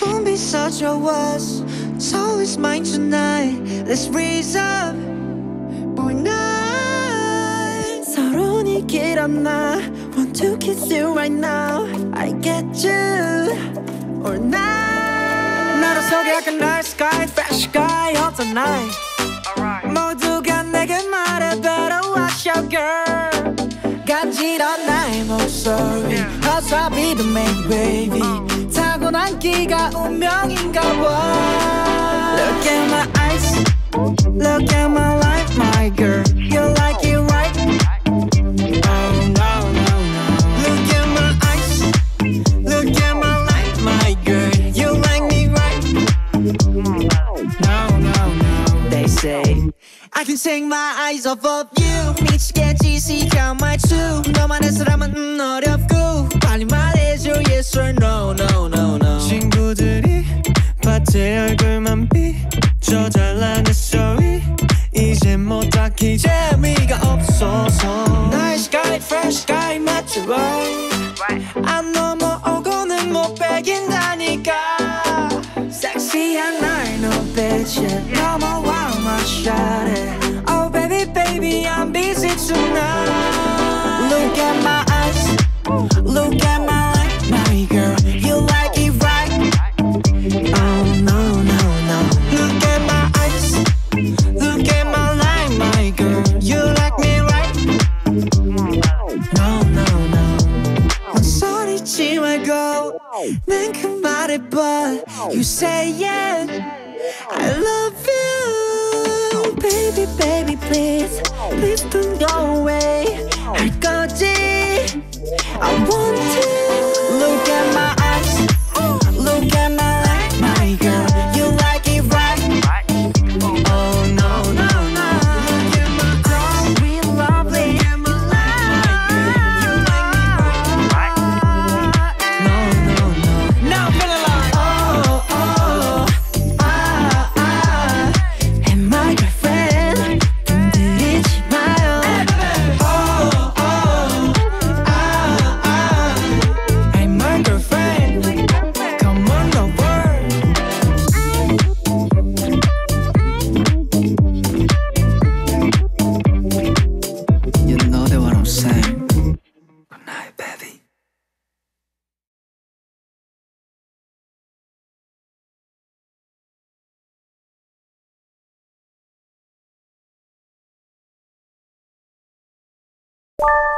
Don't be such a wuss. It's always mine tonight. Let's raise up or not. 서론이 길었나? Want to kiss you right now. I get you or not. 나를 속여 약간 night sky, fresh sky, all tonight. Alright. 모두가 내게 말해 better watch your girl. 간지러운 나의 목소리 어서 be the main baby. 타고난 기가 운명인가 봐. Look at my eyes, look at my life, my girl. You like it right? Oh no no no. Look at my eyes, look at my life, my girl. You like me right? No no no. They say I can take my eyes off of you. 미치겠지 시켜 말투. 너만 해서라면 어렵고 빨리 말해줘 yes or no no no no. 친구들이 밭에 얼굴만 비춰 잘난 소리 이제 뭐 딱히 재미가 없어서 나의 sky fresh sky 맞지 right. 안 넘어오고는 못 베긴다니까. 섹시한 나의 눈빛에 넘어와 마셔. Tonight. Look at my eyes, look at my life, my girl. You like it right? Oh no no no. Look at my eyes, look at my life, my girl. You like me right? No no no. 망설이지 말고 난 그 말해봐. You say yeah, I love you, baby baby please. Please don't go away. 할 거지. I want to. Look at my eyes. Look at my life, my girl. You like it right? Oh no no no. Look at my eyes. We lovely. Look at my life. You like me right? No no no. Now feeling like oh oh ah ah. And my girlfriend. Bye.